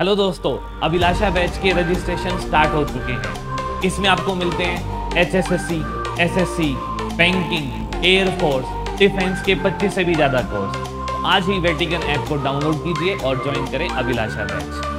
Hello दोस्तों, Abhilasha batch के registration start हो चुके हैं। इसमें आपको मिलते हैं HSSC, SSC, banking, air force, defence के 25 से भी ज़्यादा कोर्स। आज ही वेटिकन ऐप को डाउनलोड कीजिए और ज्वाइन करें अभिलाषा बैच।